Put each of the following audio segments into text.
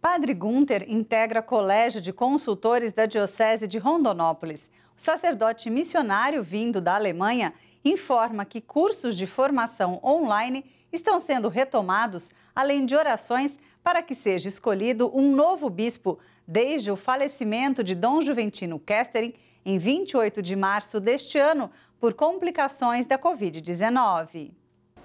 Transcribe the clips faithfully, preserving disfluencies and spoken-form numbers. Padre Gunther integra colégio de consultores da Diocese de Rondonópolis. O sacerdote missionário vindo da Alemanha informa que cursos de formação online estão sendo retomados, além de orações para que seja escolhido um novo bispo, desde o falecimento de Dom Juventino Kestering, em vinte e oito de março deste ano, por complicações da Covid dezenove.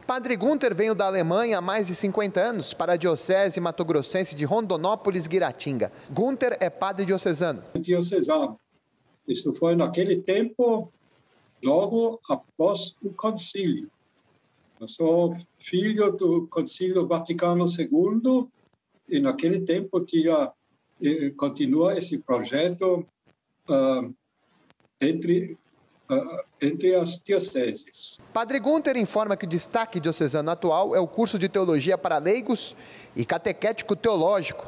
Padre Gunther veio da Alemanha há mais de cinquenta anos para a Diocese Mato Grossense de Rondonópolis, Guiratinga. Gunther é padre diocesano. Diocesano. Isto foi naquele tempo, logo após o concílio. Eu sou filho do Concílio Vaticano segundo e naquele tempo tinha, continua esse projeto uh, entre... entre as dioceses. Padre Gunther informa que o destaque diocesano atual é o curso de teologia para leigos e catequético teológico,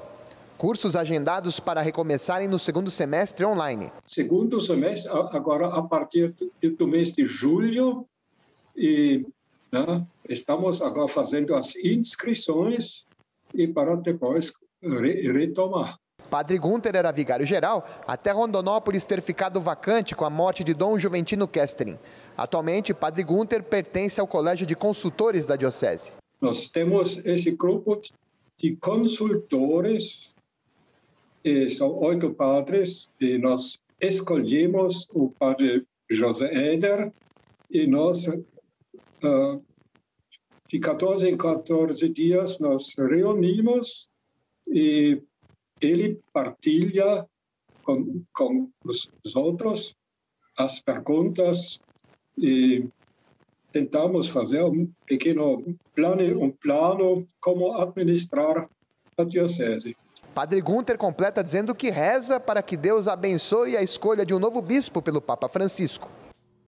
cursos agendados para recomeçarem no segundo semestre online. Segundo semestre, agora a partir do mês de julho, e, né, estamos agora fazendo as inscrições e para depois re retomar. Padre Gunther era vigário-geral até Rondonópolis ter ficado vacante com a morte de Dom Juventino Kestering. Atualmente, Padre Gunther pertence ao Colégio de Consultores da Diocese. Nós temos esse grupo de consultores, e são oito padres, e nós escolhemos o Padre José Eder, e nós, uh, de quatorze em quatorze dias, nós reunimos e ele partilha com, com os outros as perguntas e tentamos fazer um pequeno plano, um plano como administrar a diocese. Padre Gunther completa dizendo que reza para que Deus abençoe a escolha de um novo bispo pelo Papa Francisco.